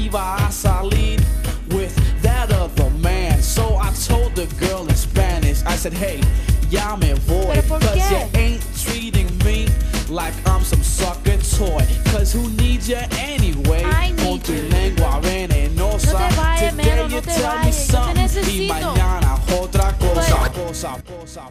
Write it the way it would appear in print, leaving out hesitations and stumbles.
Iba a salir with that other said, hey, y'all me void, cause you ain't treating me like I'm some sucker toy. Cause who needs you anyway? Con tu lengua venenosa. No te vayas, Mero, no te vayas. Yo te necesito. Y mañana otra cosa.